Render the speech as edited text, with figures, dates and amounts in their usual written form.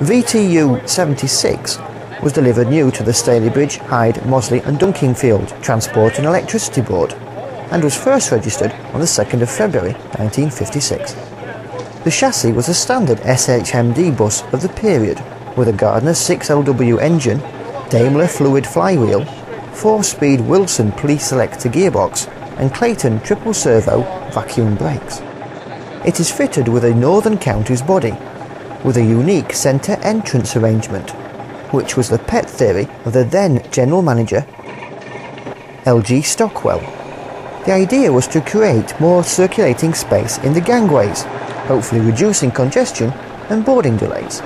VTU76 was delivered new to the Stalybridge, Hyde, Mosley and Dunkingfield Transport and Electricity Board and was first registered on the 2nd of February 1956. The chassis was a standard SHMD bus of the period with a Gardner 6LW engine, Daimler Fluid Flywheel, 4-speed Wilson pre-selector gearbox and Clayton Triple Servo vacuum brakes. It is fitted with a Northern Counties body, with a unique centre entrance arrangement, which was the pet theory of the then General Manager, LG Stockwell. The idea was to create more circulating space in the gangways, hopefully reducing congestion and boarding delays.